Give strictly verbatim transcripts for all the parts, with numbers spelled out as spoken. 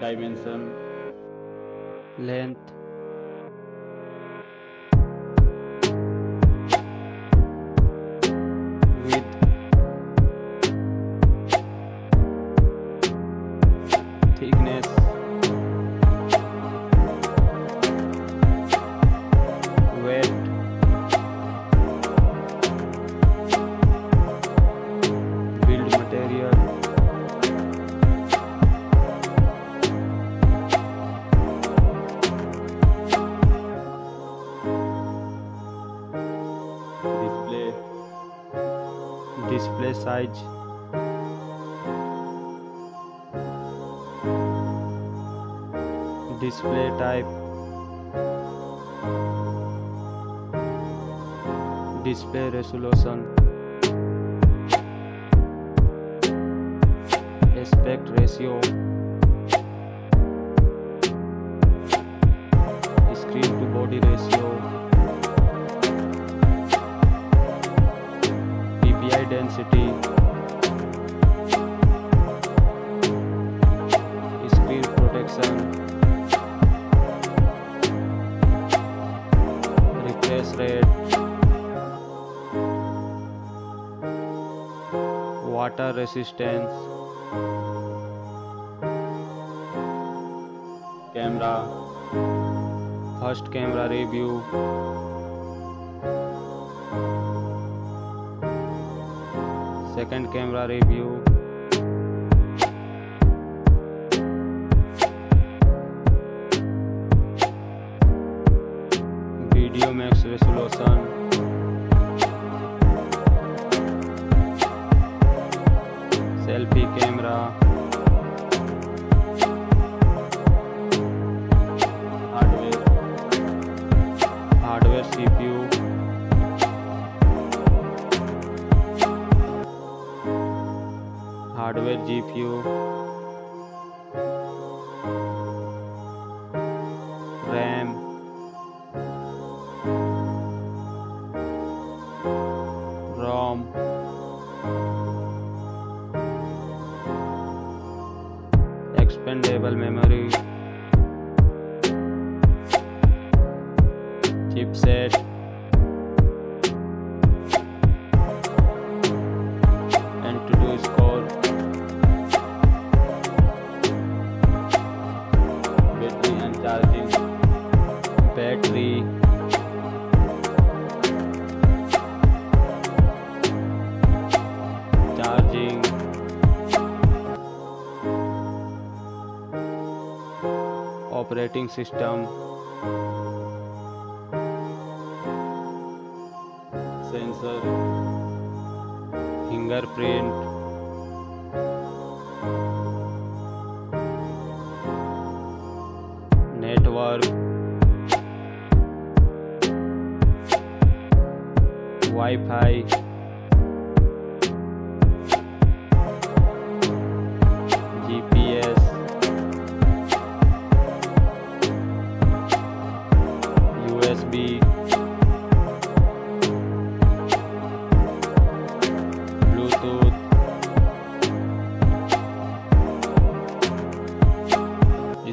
dimension, length, width, thickness, weight, build material, display display size, display type, display resolution, aspect ratio, screen to body ratio, D P I density, screen protection, refresh rate, water resistance, camera, first camera review, second camera review, video max resolution, selfie camera, hardware hardware C P U, hardware G P U, RAM, ROM, expandable memory, chipset, and to do score, battery and charging, battery, charging, operating system, sensor, fingerprint, network, Wi-Fi, U S B, Bluetooth,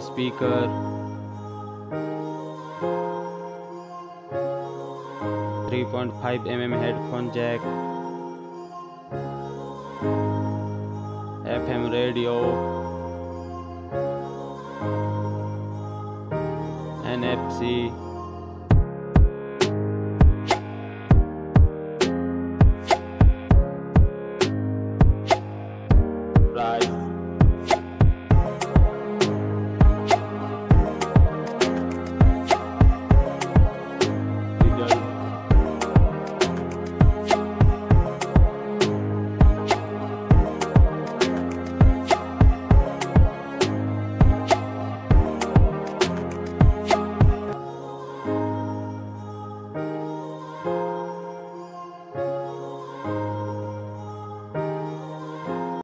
speaker, three point five millimeter headphone jack, F M radio, N F C.